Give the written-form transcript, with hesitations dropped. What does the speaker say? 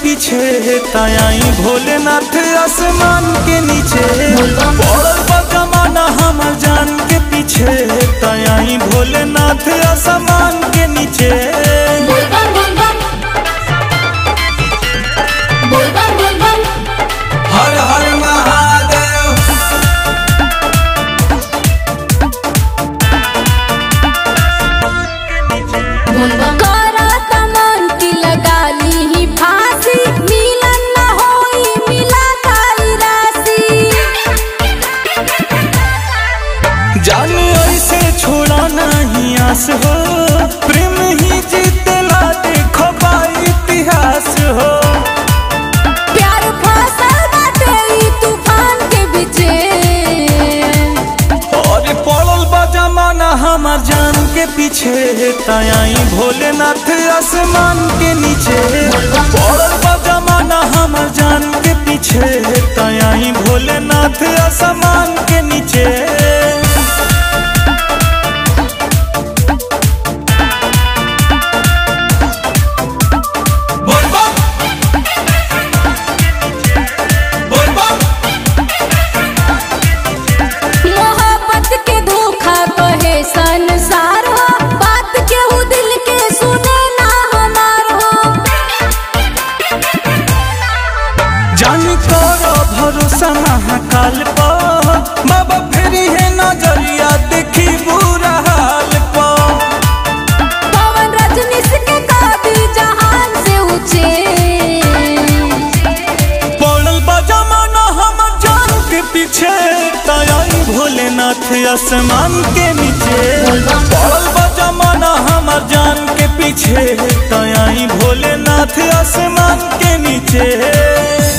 पीछे है तायाई भोलेनाथ आसमान के नीचे। बोल बम हमर जान के पीछे है तायाई भोलेनाथ आसमान के नीचे। बोल बम बोल बम बोल बम बोल बम हर हर महादेव। बोल बम आस हो प्रेम ही जीतला देखो भाई इतिहास हो। प्यार फसल बाटे तूफान के बीच और पड़ल बा जमाना हमार जान के पीछे तायाई भोलेनाथ आसमान के नीचे। पड़ल बा जमाना हमार जान के पीछे तायाई भोलेनाथ आसमान के नीचे। संसार हो बात केहू दिल के सुने ना हमार हो। जान करो भरोसा महाकाल पर माँ बाप फेरी है नजरिया देखी बुरा हाल पर। पवन रजनीश के काबी जहान से ऊंचे। पड़ल बा जमाना हमर जान के पीछे तायाई भोलेनाथ आसमान के नीचे। बोल बम जमाना हमार जान के पीछे तायाई भोलेनाथ आसमान के नीचे।